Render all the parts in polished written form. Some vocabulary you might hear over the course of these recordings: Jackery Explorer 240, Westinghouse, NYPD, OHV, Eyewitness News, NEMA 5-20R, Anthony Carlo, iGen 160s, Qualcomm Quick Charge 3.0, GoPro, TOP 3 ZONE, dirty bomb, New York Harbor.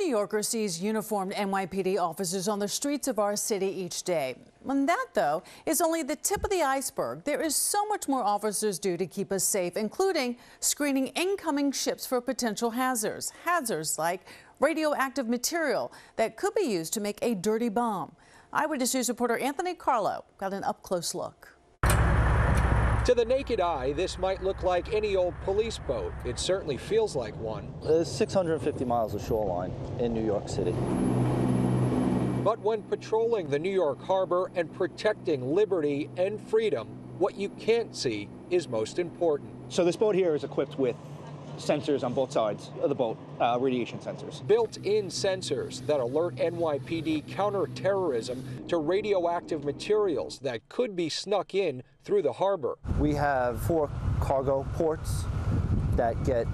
New Yorker sees uniformed NYPD officers on the streets of our city each day. And that, though, is only the tip of the iceberg. There is so much more officers do to keep us safe, including screening incoming ships for potential hazards. Hazards like radioactive material that could be used to make a dirty bomb. Eyewitness News reporter Anthony Carlo got an up-close look. To the naked eye, this might look like any old police boat. It certainly feels like one. There's 650 miles of shoreline in New York City. But when patrolling the New York Harbor and protecting liberty and freedom, what you can't see is most important. So this boat here is equipped with sensors on both sides of the boat, radiation sensors. Built-in sensors that alert NYPD counterterrorism to radioactive materials that could be snuck in through the harbor. We have 4 cargo ports that get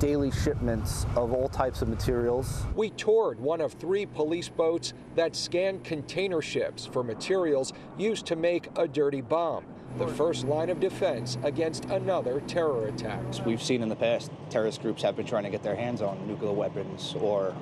daily shipments of all types of materials. We toured one of 3 police boats that scanned container ships for materials used to make a dirty bomb, the first line of defense against another terror attack. We've seen in the past terrorist groups have been trying to get their hands on nuclear weapons or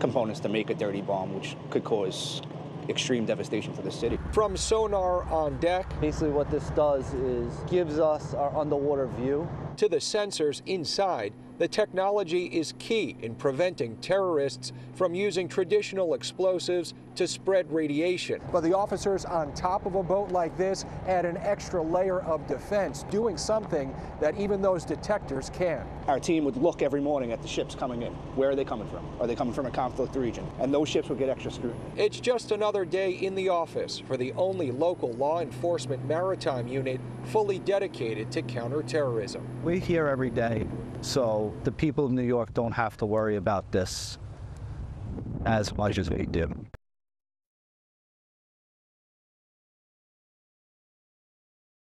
components to make a dirty bomb, which could cause extreme devastation for the city. From sonar on deck, basically what this does is gives us our underwater view, to the sensors inside, the technology is key in preventing terrorists from using traditional explosives to spread radiation. But the officers on top of a boat like this add an extra layer of defense, doing something that even those detectors can. Our team would look every morning at the ships coming in. Where are they coming from? Are they coming from a conflict region? And those ships would get extra scrutiny. It's just another day in the office for the only local law enforcement maritime unit fully dedicated to counterterrorism. We're here every day, so the people of New York don't have to worry about this as much as we do.